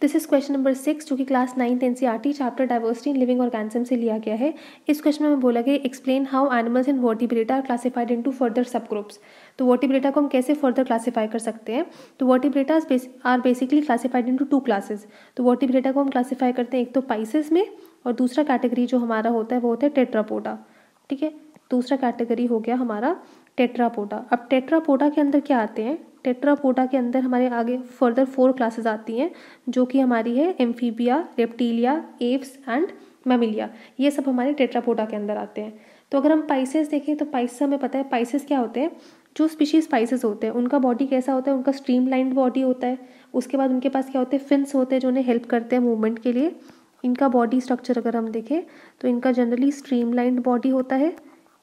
This is question number 6 जो कि class 9th NCERT chapter diversity in living organism से लिया गया है। इस क्वेश्चन में बोला गया explain how animals in vertebrata are classified into further sub groups. तो वर्टिब्रेटा को हम कैसे फर्दर क्लासिफाई कर सकते हैं? तो vertebrata are basically classified into two classes. तो वर्टिब्रेटा को हम क्लासिफाई करते हैं एक तो पाइसेस में, और दूसरा कैटेगरी जो हमारा होता है वो होता है टेट्रापोडा। ठीक है, दूसरा कैटेगरी हो गया हमारा टेट्रापोडा। अब टेट्रापोडा के अंदर क्या आते हैं? टेट्रापोडा के अंदर हमारे आगे फर्दर 4 क्लासेस आती हैं जो कि हमारी है amphibia, reptilia, aves and mammalia. ये सब हमारे टेट्रापोडा के अंदर आते हैं। तो अगर हम पाइसेस देखें तो पाइसेस हमें पता है पाइसेस क्या होते हैं। जो स्पीशीज पाइसेस होते हैं उनका बॉडी कैसा होता है? उनका स्ट्रीमलाइंड बॉडी होता है। उसके बाद उनके पास क्या होते हैं? फिन्स होते हैं जो उन्हें हेल्प करते हैं मूवमेंट के लिए। इनका बॉडी स्ट्रक्चर अगर हम देखें तो इनका जनरली स्ट्रीमलाइंड बॉडी होता है।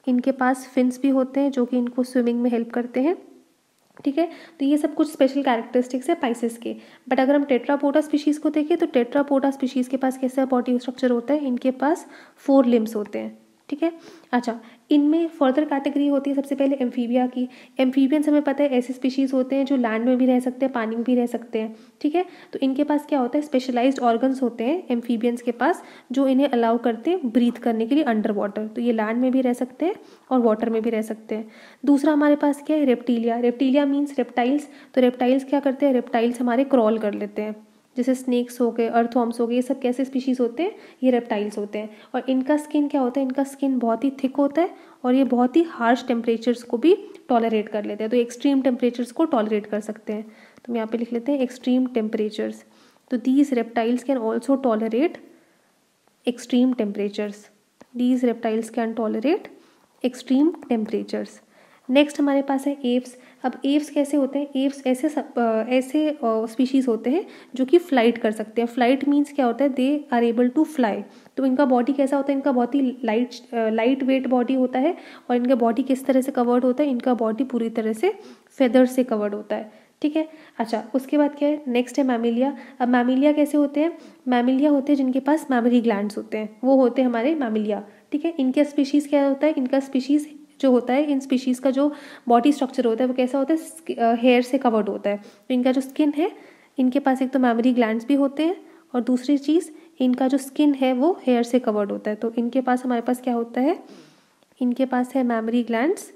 इनके पास फिन्स भी होते हैं जो कि इनको स्विमिंग में हेल्प करते हैं। ठीक है, तो ये सब कुछ स्पेशल कैरेक्टरिस्टिक्स है पाइसेस के। बट अगर हम टेट्रापोडा स्पीशीज़ को देखें तो टेट्रापोडा स्पीशीज़ के पास कैसा बॉडी स्ट्रक्चर होता है? इनके पास 4 लिम्स होते हैं। ठीक है, अच्छा, इनमें फर्दर कैटेगरी होती है सबसे पहले एम्फीबिया की। एम्फीबियंस हमें पता है ऐसे स्पीशीज़ होते हैं जो लैंड में भी रह सकते हैं, पानी में भी रह सकते हैं। ठीक है, तो इनके पास क्या होता है? स्पेशलाइज्ड ऑर्गन्स होते हैं एम्फीबियंस के पास जो इन्हें अलाउ करते हैं ब्रीथ करने के लिए अंडर वाटर। तो ये लैंड में भी रह सकते हैं और वाटर में भी रह सकते हैं। दूसरा हमारे पास क्या है? रेप्टिलिया। Reptilia means reptiles. तो रेप्टाइल्स क्या करते हैं? रेप्टाइल्स हमारे क्रॉल कर लेते हैं, जैसे स्नेक्स हो गए, अर्थवॉर्म्स हो गए। ये सब कैसे स्पीशीज होते हैं? ये रेप्टाइल्स होते हैं। और इनका स्किन क्या होता है? इनका स्किन बहुत ही थिक होता है और ये बहुत ही हार्श टेम्परेचर्स को भी टॉलरेट कर लेते हैं। तो एक्सट्रीम टेम्परेचर्स को टॉलरेट कर सकते हैं। तो हम यहाँ पे लिख लेते हैं एक्सट्रीम टेम्परेचर्स। तो these reptiles can also tolerate extreme temperatures. These reptiles can tolerate extreme temperatures. Next हमारे पास है एव्स। अब एव्स कैसे होते हैं? एव्स ऐसे स्पीशीज़ होते हैं जो कि फ्लाइट कर सकते हैं। फ्लाइट मीन्स क्या होता है? They are able to fly. तो इनका बॉडी कैसा होता है? इनका बहुत ही लाइट वेट बॉडी होता है। और इनका बॉडी किस तरह से कवर्ड होता है? इनका बॉडी पूरी तरह से फेदर से कवर्ड होता है। ठीक है, अच्छा, उसके बाद क्या है? नेक्स्ट है मैमिलिया। अब मैमिलिया कैसे होते हैं? मैमिलिया होते हैं जिनके पास मैमरी ग्लैंड्स होते हैं, वो होते हैं हमारे मैमिलिया। ठीक है, इनका स्पीशीज़ क्या होता है? इनका स्पीशीज़ जो होता है, इन स्पीशीज़ का जो बॉडी स्ट्रक्चर होता है वो कैसा होता है? हेयर से कवर्ड होता है। तो इनका जो स्किन है, इनके पास एक तो मैमरी ग्लैंड्स भी होते हैं और दूसरी चीज़ इनका जो स्किन है वो हेयर से कवर्ड होता है। तो इनके पास हमारे पास क्या होता है? इनके पास है मैमरी ग्लैंड्स